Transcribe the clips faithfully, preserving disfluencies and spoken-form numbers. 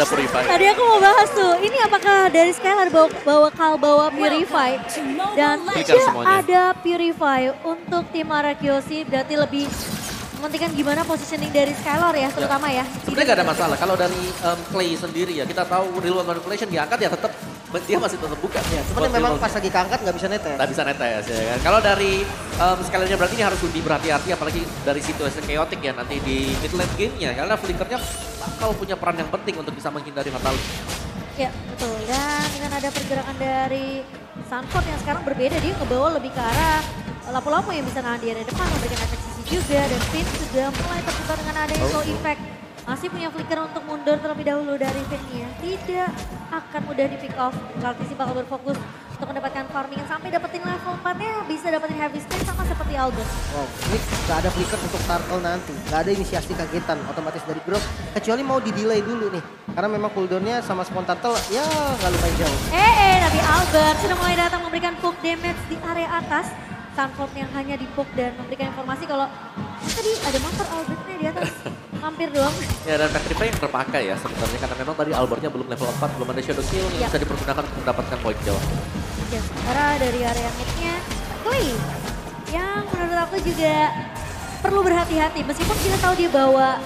ada Purify. Tadi aku mau bahas tuh, ini apakah dari Skylar bawa, bawa Kal bawa Purify? Dan dia ada Purify untuk tim Arakiyoshi, berarti lebih mementingkan gimana positioning dari Skylar ya, terutama ya. ya. Sebenarnya gak ada masalah, kalau dari um, Clay sendiri ya, kita tahu real world manipulation diangkat ya tetap, dia masih tetap buka. Ya, cuman memang pas lagi keangkat nggak bisa netes. Nggak bisa netes ya kan. Kalau dari um, Skylar-nya berarti ini harus lebih berhati-hati, apalagi dari situasi chaotic ya nanti di mid lane game-nya. Karena flickernya bakal punya peran yang penting untuk bisa menghindari fatality. Ya betul, dan dengan ada pergerakan dari Sanford yang sekarang berbeda, dia ngebawa lebih ke arah Lapu-Lapu yang bisa nahan di area depan, memberikan efek sisi juga, dan Finn sudah mulai terbuka dengan ada slow effect. Masih punya flicker untuk mundur terlebih dahulu dari Finny ya. Tidak akan mudah di pick off, Clarkisi bakal berfokus untuk mendapatkan farming sampai dapetin level empat-nya, bisa dapetin heavy space sama seperti Albert. Wow, ini gak ada flicker untuk Tarkle nanti, gak ada inisiasi kagetan otomatis dari Grok, kecuali mau di delay dulu nih. Karena memang cooldownnya sama spawn Tarkle ya gak lumayan jauh. Eh, eh, tapi Albert sudah mulai datang memberikan poke damage di area atas. Sanford yang hanya di poke dan memberikan informasi kalau tadi ada motor Albertnya di atas, hampir doang. Ya dan Patrick yang terpakai ya sebenarnya karena memang tadi Albertnya belum level empat, belum ada shadow kill yang yep. bisa dipergunakan untuk mendapatkan poin jauh. Ya sementara dari area mid-nya Clay yang menurut aku juga perlu berhati-hati meskipun kita tahu dia bawa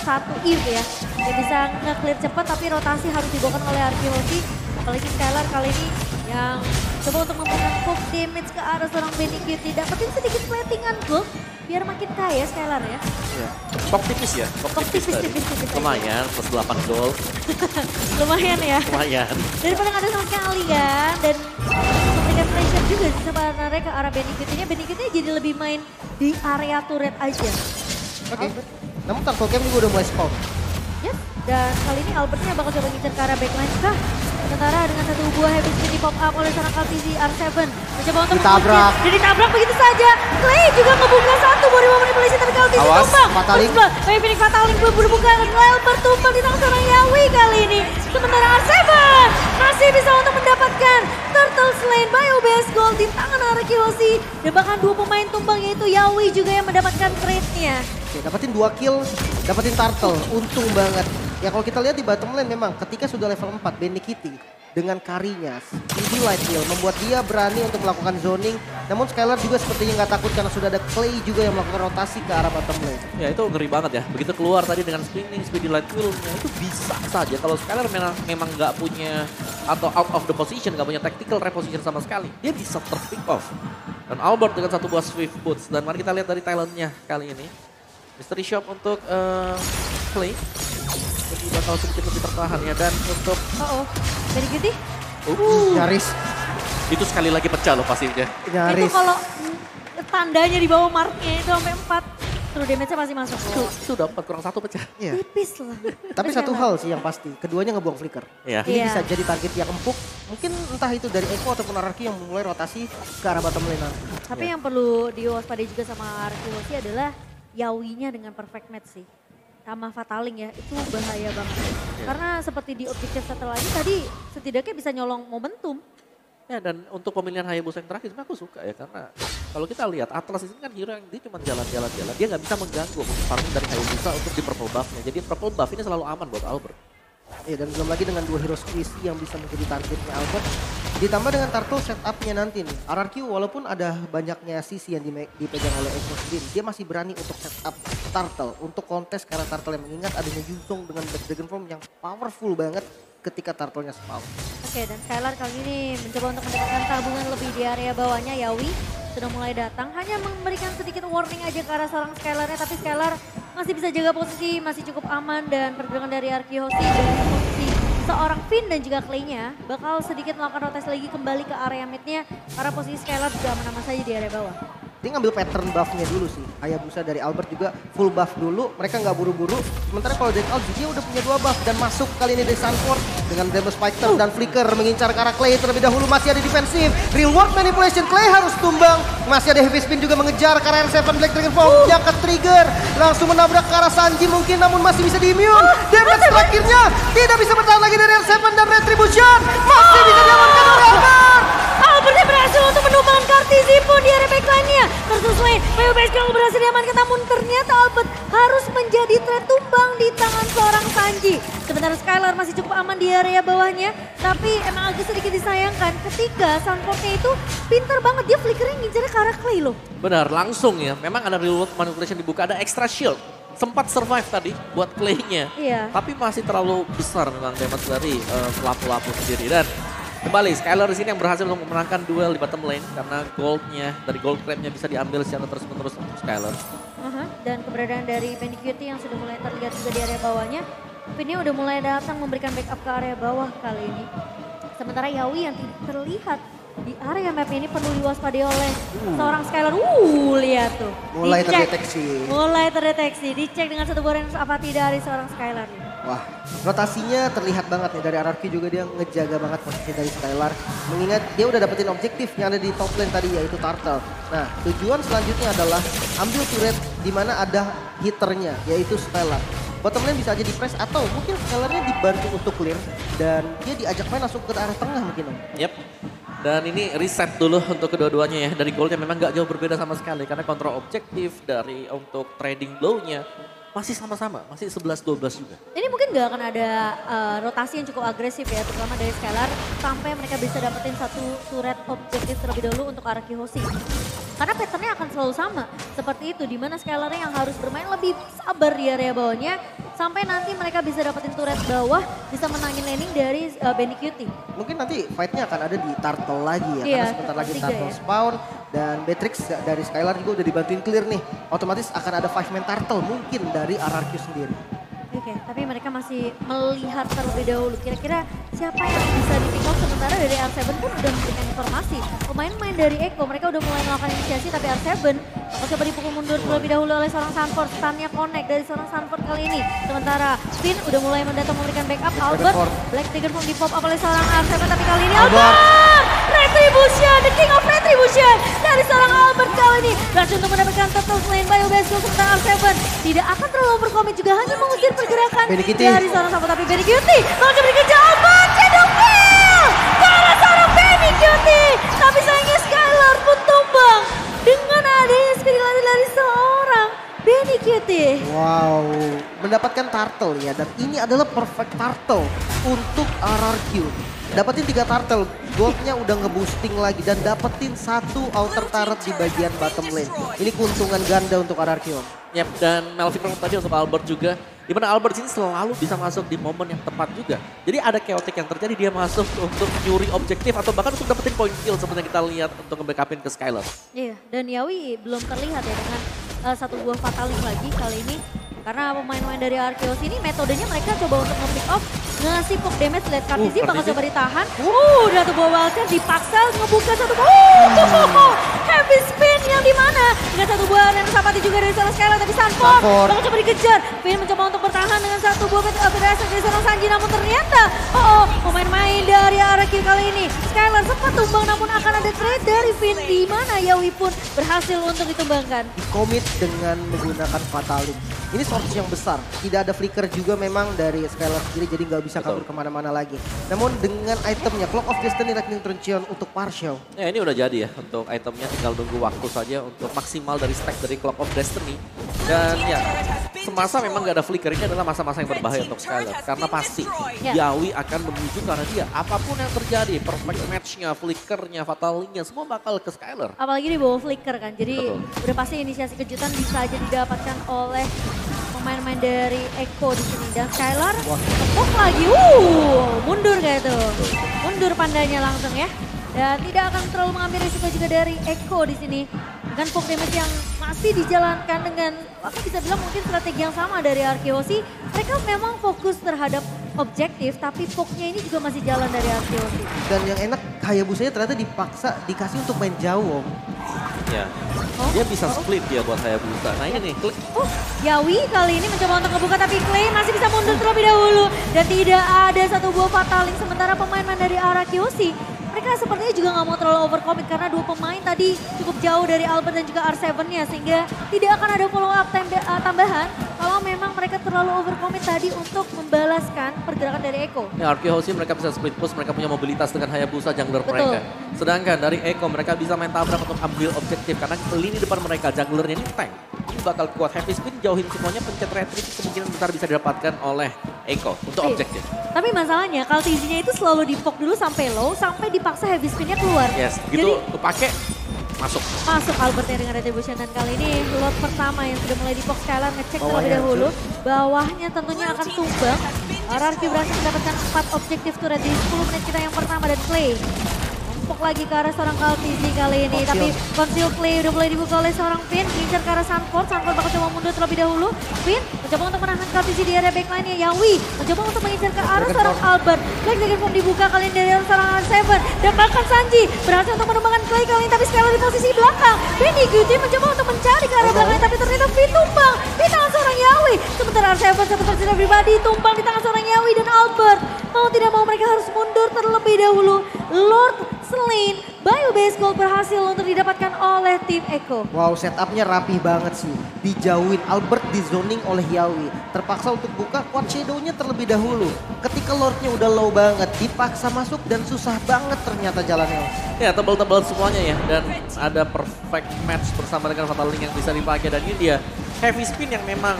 satu Eve ya. Dia bisa nge-clear cepat tapi rotasi harus dibawakan oleh Arki Hoshi apalagi Skylar kali ini yang coba untuk memberikan poke damage ke arah seorang Peni Quty. Dapetin sedikit platingan gold biar makin kaya Skylar ya. Iya. Poke tipis ya? Poke tipis, tipis, tipis. Lumayan, plus delapan gold. Lumayan ya? Lumayan. Daripada nggak ada sama sekali kan. Dan memberikan pressure juga sebenarnya ke arah Peni Quty-nya. Peni Quty-nya jadi lebih main di area turret aja. Oke. Okay. Namun Tarkle Camp juga udah mulai spawn. Yes. Dan kali ini Albertnya bakal coba ngincer ke arah backline kah? Sementara dengan satu buah heavy speed di pop up oleh seorang Kaltisi R tujuh mencoba untuk ditabrak. Jadi ditabrak begitu saja. Clay juga ngebuka satu body manipulation tapi Kaltisi tumbang. Fatalink. Tapi Phoenix Fatalink belum berbuka. Clay bertumpang di tangan seorang Yowie kali ini. Sementara R tujuh masih bisa untuk mendapatkan Turtle Slain by O B S Gold di tangan Arakiyoshi. Dan bahkan dua pemain tumbang yaitu Yowie juga yang mendapatkan trade-nya. Oke, dapetin dua kill, dapetin Turtle. Untung banget. Ya kalau kita lihat di bottom lane memang ketika sudah level empat Peni Quty dengan karinya ini light heal membuat dia berani untuk melakukan zoning. Namun Skylar juga sepertinya nggak takut karena sudah ada Clay juga yang melakukan rotasi ke arah bottom lane. Ya itu ngeri banget ya. Begitu keluar tadi dengan spinning speed light heal ya itu bisa saja. Kalau Skylar memang memang nggak punya atau out of the position, nggak punya tactical reposition sama sekali, dia bisa terpick off. Dan Albert dengan satu buah swift boots. Dan mari kita lihat dari talentnya kali ini. Mystery Shop untuk uh, Clay. Jadi bakal sedikit lebih tertahan ya, dan untuk... Oh, oh. Jadi gitu? Uh, nyaris. Itu sekali lagi pecah loh pasifnya. Nyaris. Itu kalau tandanya di bawah marknya itu sampai empat, true damage-nya masih masuk. Oh. Sudah empat kurang satu pecah. Yeah. Tipis lah. Tapi satu hal sih yang pasti, keduanya ngebuang flicker. Yeah. Ini yeah. bisa jadi target yang empuk. Mungkin entah itu dari Echo ataupun R R Q yang mulai rotasi ke arah bottom lane. Tapi yeah. yang perlu diwaspadai juga sama R R Q adalah Yowie-nya dengan perfect match sih. Sama Fatalink ya, itu bahaya banget. Yeah. Karena seperti di objektif satu lagi tadi setidaknya bisa nyolong momentum. Ya dan untuk pemilihan Hayabusa yang terakhir aku suka ya karena kalau kita lihat Atlas ini kan hero yang dia cuma jalan-jalan-jalan. Dia nggak bisa mengganggu farming dari Hayabusa untuk di purple buff-nya. Jadi purple buff ini selalu aman buat Albert. Ya dan belum lagi dengan dua hero squeeze yang bisa menjadi targetnya Albert. Ditambah dengan Turtle setupnya nanti nih. R R Q walaupun ada banyaknya sisi yang dipegang oleh Echo sendiri, dia masih berani untuk setup Turtle. Untuk kontes karena Turtle yang mengingat adanya Yusong dengan Dragon Form yang powerful banget ketika Turtle-nya spawn. Oke dan Skylar kali ini mencoba untuk mendapatkan tabungan lebih di area bawahnya. Yowie sudah mulai datang. Hanya memberikan sedikit warning aja ke arah seorang Skylar-nya. Tapi Skylar masih bisa jaga posisi, masih cukup aman. Dan pergerakan dari Arakiyoshi dan posisi seorang Finn dan juga Clay-nya bakal sedikit melakukan rotasi lagi kembali ke area mid-nya. Karena posisi Skylar juga aman-aman saja di area bawah. Dia ngambil pattern buff-nya dulu sih. Hayabusa dari Albert juga full buff dulu. Mereka nggak buru-buru. Sementara kalau dari Albert dia udah punya dua buff. Dan masuk kali ini dari Sanford. Dengan double spiker dan flicker mengincar ke arah Clay terlebih dahulu. Masih ada defensif. Reward manipulation. Clay harus tumbang. Masih ada heavy spin juga mengejar ke arah R tujuh Black Dragon Form. Dia ke trigger. Langsung menabrak ke arah Sanji mungkin namun masih bisa di-immune. Damage terakhirnya tidak bisa bertahan lagi dari R tujuh dan retribution. Masih bisa diamankan oleh Albert. Albertnya berhasil berhasil untuk menumbang kartu Zippo di area backline-nya. Versus lane, P W Backline berhasil diamankan, namun ternyata Albert harus menjadi threat tumbang di tangan seorang Sanji. Sementara Skylar masih cukup aman di area bawahnya, tapi emang agak sedikit disayangkan ketika Sanfordnya itu pintar banget, dia flickering ngincernya ke arah Clay loh. Benar, langsung ya, memang ada real world manipulation dibuka, ada extra shield. Sempat survive tadi buat Clay-nya, iya. Tapi masih terlalu besar memang damage dari uh, Lapu-Lapu sendiri. Dan kembali Skylar di sini yang berhasil memenangkan duel di bottom lane karena goldnya dari gold claim-nya bisa diambil secara terus-menerus untuk Skylar. Aha, dan keberadaan dari Peni Quty yang sudah mulai terlihat juga di area bawahnya. Finny udah mulai datang memberikan backup ke area bawah kali ini. Sementara Yowie yang tidak terlihat di area map ini perlu diwaspadai oleh hmm. seorang Skylar. Uh, lihat tuh. Mulai dicek. terdeteksi. Mulai terdeteksi. Dicek dengan satu boren apa tidak dari seorang Skylar. Wah, rotasinya terlihat banget nih. Dari R R Q juga dia ngejaga banget posisi dari Skylar. Mengingat dia udah dapetin objektif yang ada di top lane tadi, yaitu Turtle. Nah, tujuan selanjutnya adalah ambil turret di mana ada hitternya, yaitu Skylar. Bottom lane bisa aja di press atau mungkin Skylarnya dibantu untuk clear. Dan dia diajak main langsung ke arah tengah mungkin. Yep. Dan ini reset dulu untuk kedua-duanya ya. Dari goalnya memang gak jauh berbeda sama sekali. Karena kontrol objektif dari untuk trading blow-nya masih sama-sama. Masih sebelas dua belas juga. Ini mungkin gak akan ada uh, rotasi yang cukup agresif ya. Terutama dari Skylar. Sampai mereka bisa dapetin satu turret objektif terlebih dahulu untuk Arakiyoshi. Karena patternnya akan selalu sama. Seperti itu, dimana Skylar yang harus bermain lebih sabar di area bawahnya. Sampai nanti mereka bisa dapetin turret bawah, bisa menangin laning dari uh, Peni Quty. Mungkin nanti fight-nya akan ada di Turtle lagi ya, iya, karena sebentar lagi Turtle ya. Spawn. Dan Beatrix dari Skylar juga udah dibantuin clear nih. Otomatis akan ada five man Turtle mungkin dari R R Q sendiri. Oke, okay, tapi mereka masih melihat terlebih dahulu kira-kira siapa yang bisa di-pick off. Sementara dari R seven pun udah memberikan informasi. Pemain-pemain dari Echo, mereka udah mulai melakukan inisiasi, tapi R seven bakal coba dipukul mundur terlebih dahulu oleh seorang Sanford. Stunnya connect dari seorang Sanford kali ini. Sementara Finn udah mulai mendatang memberikan backup. Albert, Black Tiger pun di-pop up oleh seorang R seven, tapi kali ini Albert! Retribution, the king of retribution dari seorang Albert kali ini. Berhasil untuk mendapatkan turtle lane by Ubesu, sementara R seven tidak akan terlalu berkomit juga, hanya mengusir pergerakan dari seorang sahabat. Tapi Peni Quty langsung dikejar Albert, shadow kill dari seorang Peni Quty. Tapi sayangnya Skylar pun tumbang dengan adanya spirit lari dari seorang Peni Quty. Wow, mendapatkan turtle ya, dan ini adalah perfect turtle untuk R R Q. Dapetin tiga turtle, goldnya udah ngeboosting lagi, dan dapetin satu outer turret di bagian bottom lane. Ini keuntungan ganda untuk R R Q. Yep, dan Melvin tadi untuk Albert juga, dimana Albert ini selalu bisa masuk di momen yang tepat juga. Jadi ada chaotic yang terjadi, dia masuk untuk nyuri objektif atau bahkan untuk dapetin point kill seperti yang kita lihat untuk nge-backupin ke Skylar. Iya, yeah, dan Yowie belum terlihat ya dengan uh, satu buah fatal link lagi kali ini. Karena pemain-pemain dari Arakiyoshi ini metodenya mereka coba untuk nge-pick off, ngasih poke damage, lihat Kartizi uh, bakal coba ditahan. Uh, udah tuh bawa wildcard, dipaksa ngebuka satu buah, uh, tuh, oh, oh, heavy spin yang dimana. Dengan satu buah dan Sapati juga dari seorang Skylar, tapi Sanford bakal coba dikejar. Finn mencoba untuk bertahan dengan satu buah berhasil dari seorang Sanji, namun ternyata oh, oh pemain-pemain dari Arakiyoshi kali ini. Skylar sempat tumbang, namun akan ada trade dari Finn, di mana Yowie pun berhasil untuk ditumbangkan. Dikomit dengan menggunakan Fatality. Ini source yang besar, tidak ada flicker juga memang dari Skylar sendiri, jadi nggak bisa kabur kemana-mana lagi. Namun dengan itemnya, Clock of Destiny Lightning Truncheon untuk Parsha. Ya ini udah jadi ya, untuk itemnya tinggal nunggu waktu saja untuk maksimal dari stack dari Clock of Destiny. Dan ya, semasa memang nggak ada flicker, ini adalah masa-masa yang berbahaya untuk Skylar. Karena pasti Yowie akan menuju karena dia, apapun yang terjadi, perfect match-nya, flicker-nya, fatal link-nya, semua bakal ke Skylar. Apalagi di bawah flicker kan, jadi betul. Udah pasti inisiasi kejutan bisa aja didapatkan oleh pemain-pemain dari Echo di sini. Dan Skylar tepuk lagi, uh, mundur kayak itu, mundur pandanya langsung ya. Dan tidak akan terlalu mengambil risiko juga dari Echo di sini. Dengan poke damage yang masih dijalankan dengan, aku bisa bilang mungkin strategi yang sama dari Arakiyoshi. Mereka memang fokus terhadap objektif, tapi poke-nya ini juga masih jalan dari Arakiyoshi. Dan yang enak, Hayabusanya ternyata dipaksa dikasih untuk main jauh. Ya, oh, dia bisa oh. split dia buat Hayabusa. Nah ini nih, Clay. Oh, Yowie kali ini mencoba untuk ngebuka, tapi Clay masih bisa mundur terlebih dahulu. Dan tidak ada satu buah fatal link. Sementara pemain-pemain dari Arakiyoshi, mereka sepertinya juga nggak mau terlalu overcommit karena dua pemain tadi cukup jauh dari Albert dan juga R seven-nya. Sehingga tidak akan ada follow up tambahan kalau memang mereka terlalu overcommit tadi untuk membalaskan pergerakan dari Echo. Ya, R R Q Hoshi mereka bisa split push, mereka punya mobilitas dengan Hayabusa jungler Betul. mereka. Sedangkan dari Echo mereka bisa main tabrak untuk ambil objektif karena lini depan mereka junglernya ini tank. Ini bakal kuat heavy spin, jauhin semuanya, pencet retreat kemungkinan besar bisa didapatkan oleh Echo untuk Sih. objektif. Tapi masalahnya kalau T Z-nya itu selalu dipok dulu sampai low, sampai dipaksa heavy spin-nya keluar. Yes, gitu kepake. Masuk. Masuk Albert dengan retribution dan kali ini lot pertama yang sudah mulai dipok Skylar ngecek terlebih dahulu. Bawahnya tentunya akan tumbang. R R Q berhasil mendapatkan empat objektif turret di sepuluh menit kita yang pertama dan Clay pok lagi ke arah seorang Kaltizi kali ini. Conceal. Tapi Conceal Clay udah mulai dibuka oleh seorang Finn. Ngincar ke arah Sanford. Sanford bakal coba mundur terlebih dahulu. Finn mencoba untuk menahan Kaltizi di area backline nya. Yowie mencoba untuk mengincar ke arah seorang Albert. Black Dragon Form dibuka kali ini dari seorang R tujuh. Dan bahkan Sanji berhasil untuk menumbangkan Clay kali ini. Tapi Skylar di posisi belakang. Peni Quty mencoba untuk mencari ke arah belakang. Tapi ternyata Finn tumbang di tangan seorang Yowie. Sementara R tujuh satu persatu pribadi tumbang di tangan seorang Yowie dan Albert. Mau tidak mau mereka harus mundur terlebih dahulu. Lord Selain bio-based goal berhasil untuk didapatkan oleh tim Echo. Wow, setupnya rapih banget sih. Dijauhin Albert, di zoning oleh Yowie. Terpaksa untuk buka quad shadow-nya terlebih dahulu. Ketika Lordnya udah low banget, dipaksa masuk dan susah banget ternyata jalannya. Ya, tebal-tebal semuanya ya. Dan ada perfect match bersama dengan Fatal Link yang bisa dipakai. Dan ini dia heavy spin yang memang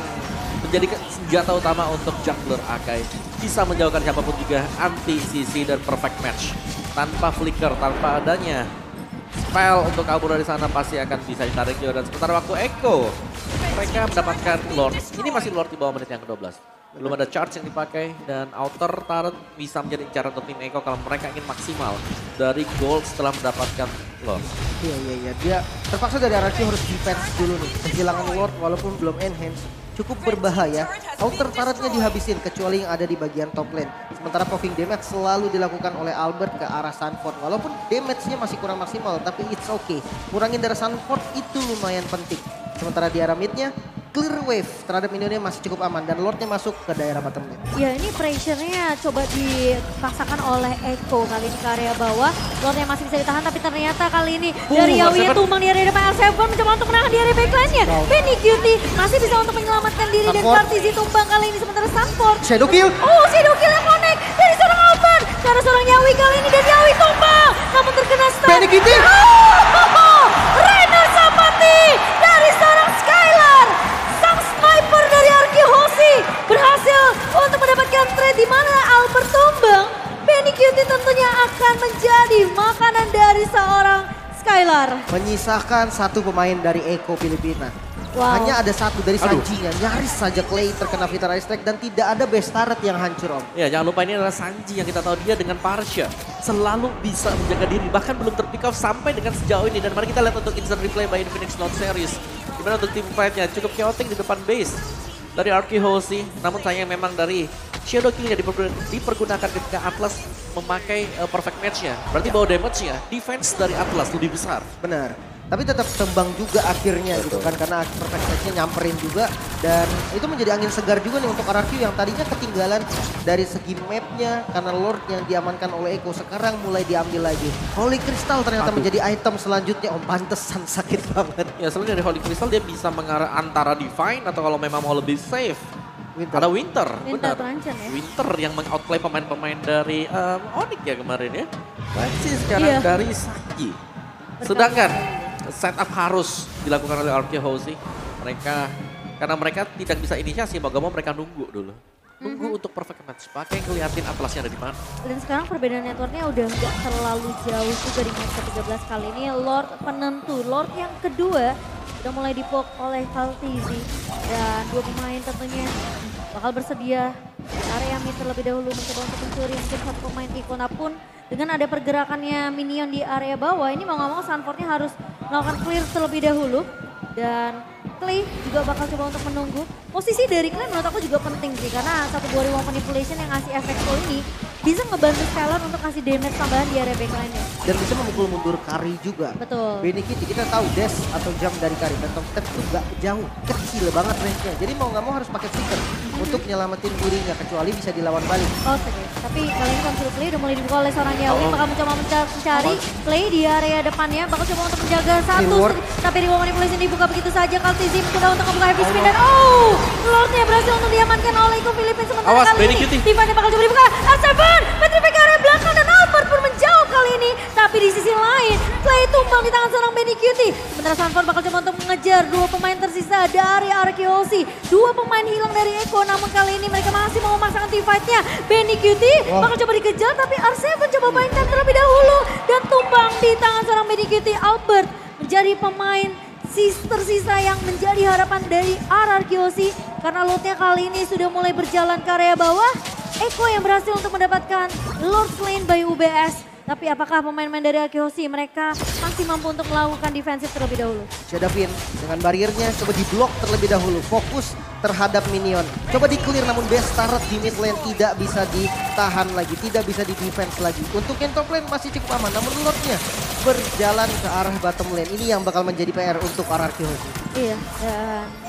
menjadi senjata utama untuk jungler Akai. Bisa menjauhkan siapapun juga, anti C C dan perfect match. Tanpa flicker, tanpa adanya spell untuk kabur dari sana pasti akan bisa ditarik jauh. Dan sementara waktu Echo, mereka mendapatkan Lord. Ini masih Lord di bawah menit yang ke-dua belas. Belum ada charge yang dipakai dan outer turret bisa menjadi incaran untuk tim Echo kalau mereka ingin maksimal dari gold setelah mendapatkan Lord. Iya, iya, iya. Dia terpaksa dari Arakiyoshi harus defense dulu nih. Kehilangan Lord walaupun belum enhance. Cukup berbahaya, outer turretnya dihabisin kecuali yang ada di bagian top lane. Sementara poking damage selalu dilakukan oleh Albert ke arah Sanford. Walaupun damage-nya masih kurang maksimal, tapi it's okay. Kurangin dari Sanford itu lumayan penting. Sementara di arah mid-nya, clear wave terhadap Indonesia masih cukup aman. Dan Lordnya masuk ke daerah bottom lane. Ya ini pressure-nya coba dipaksakan oleh Echo kali ini ke area bawah. Lordnya masih bisa ditahan, tapi ternyata kali ini uh, dari Yowie tumbang di area depan R tujuh mencoba untuk menahan di area backline-nya. Wow. Peni Quty masih bisa untuk menyelamatkan diri Sanford. Dan Partizi tumbang kali ini sementara Sanford. Shadow kill. Oh, shadow kill yang connect dari seorang Albert. Karena seorang Yowie kali ini dan Yowie tumbang. Namun terkena stun. Peni Quty. Oh, oh, oh. Rainer Sapati dari seorang Skylar. Sang sniper dari Arki Hoshi berhasil untuk mendapatkan trade di mana Albert tumbang. Peni Quty tentunya akan menjadi makanan dari seorang Skylar. Menyisakan satu pemain dari Echo Filipina. Wow. Hanya ada satu dari Sanji-nya, nyaris saja Clay terkena Vitality Strike dan tidak ada base turret yang hancur om. Ya jangan lupa ini adalah Sanji yang kita tahu dia dengan Parsha. Selalu bisa menjaga diri, bahkan belum terpick off sampai dengan sejauh ini. Dan mari kita lihat untuk instant replay by Phoenix Not Series. Dimana untuk tim fight-nya cukup chaotic di depan base dari Arki Hoshi. Namun sayang memang dari shadow kill-nya dipergunakan ketika Atlas memakai uh, perfect match-nya. Berarti ya. Bahwa damage-nya, defense dari Atlas lebih besar. Benar. Tapi tetap tembang juga akhirnya Betul. gitu kan karena perfect match-nya nyamperin juga dan itu menjadi angin segar juga nih untuk R R Q yang tadinya ketinggalan dari segi map-nya karena Lord yang diamankan oleh Echo sekarang mulai diambil lagi. Holy Crystal ternyata Aduh. menjadi item selanjutnya om, pantesan sakit banget. Ya selain dari Holy Crystal dia bisa mengarah antara Divine atau kalau memang mau lebih safe Winter. Ada Winter, Winter, Truncheon, ya? Winter yang mengoutplay pemain-pemain dari um, Onyx ya kemarin ya. Masih sekarang iya. dari Saki. Sedangkan setup harus dilakukan oleh R R Q Hoshi. Mereka, karena mereka tidak bisa inisiasi, bagaimana mereka nunggu dulu. Nunggu mm-hmm. untuk perfect match, pakai ngeliatin Atlasnya ada di mana. Dan sekarang perbedaan networknya udah nggak terlalu jauh juga di match ke tiga belas kali ini. Lord penentu, Lord yang kedua sudah mulai dipok oleh Kaltizi. Dan dua pemain tentunya bakal bersedia di area mid terlebih dahulu mencoba untuk mencuri. Mungkin satu pemain Ikona pun dengan ada pergerakannya minion di area bawah, ini mau nggak mau Sanfordnya harus melakukan clear terlebih dahulu. Dan Clay juga bakal coba untuk menunggu. Posisi dari Clay menurut aku juga penting sih, karena satu body wall manipulation yang ngasih efek full ini bisa ngebantu Skylar untuk ngasih damage tambahan di area backline-nya. Dan bisa memukul mundur Kari juga. Betul. Peni Quty kita tahu dash atau jump dari Kari, dan top step itu nggak jauh, kecil banget range-nya. Jadi mau nggak mau harus pakai flicker mm-hmm. untuk nyelamatin dirinya, kecuali bisa dilawan balik. Oh oke, tapi kali ini konsul Clay udah mulai dibuka oleh seorang Yowie, oh. bakal mencoba mencari Clay di area depannya, bakal coba untuk menjaga satu, reward. tapi reward manipulation dibuka begitu saja. Kaltizi mencoba untuk membuka heavy spin dan oh, Lordnya berhasil untuk dia diamankan oleh Eko Filipin sementara. Awas, kali Betty ini. Awas, Betty Kitty. Bakal coba dibuka. Asaban, petrifik ke arah belakang dan Albert pun menjauh kali ini. Tapi di sisi lain, Clay tumbang di tangan seorang Peni Quty. Sementara Sanford bakal coba untuk mengejar dua pemain tersisa dari Arakiyoshi. Dua pemain hilang dari Eko, namun kali ini mereka masih mau memasang team fight-nya. Peni Quty wow. bakal coba dikejar tapi R tujuh coba mainkan terlebih dahulu. Dan tumbang di tangan seorang Peni Quty. Albert menjadi pemain tersisa yang menjadi harapan dari Arakiyoshi karena lotnya kali ini sudah mulai berjalan ke area bawah. Eko yang berhasil untuk mendapatkan Lord's Lane by U B S. Tapi apakah pemain-pemain dari Arakiyoshi mereka masih mampu untuk melakukan defensif terlebih dahulu? Shadowpin dengan bariernya coba diblok terlebih dahulu. Fokus terhadap minion. Coba di clear namun best turret di mid lane tidak bisa ditahan lagi. Tidak bisa di defense lagi. Untuk yang top lane masih cukup aman namun lordnya berjalan ke arah bottom lane. Ini yang bakal menjadi P R untuk R R Q. Iya, dan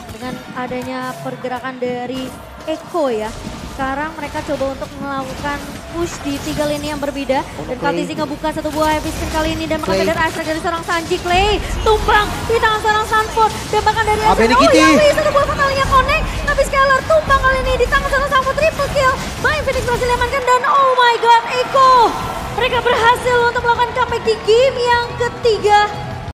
dengan adanya pergerakan dari Eko ya. Sekarang mereka coba untuk melakukan push di tiga lini yang berbeda. Oh, dan Kaltizi ngebuka satu buah heavy spin kali ini dan bakal ada ice dari seorang Sanji. Clay tumbang di tangan seorang Sanford. Dan bahkan dari ice. Oh Yowie satu buah fatalnya connect. Tapi Skylar tumbang kali ini di tangan seorang Sanford. Triple kill. Main Phoenix berhasil diamankan dan oh my god Eko. Mereka berhasil untuk melakukan comeback di game yang ketiga.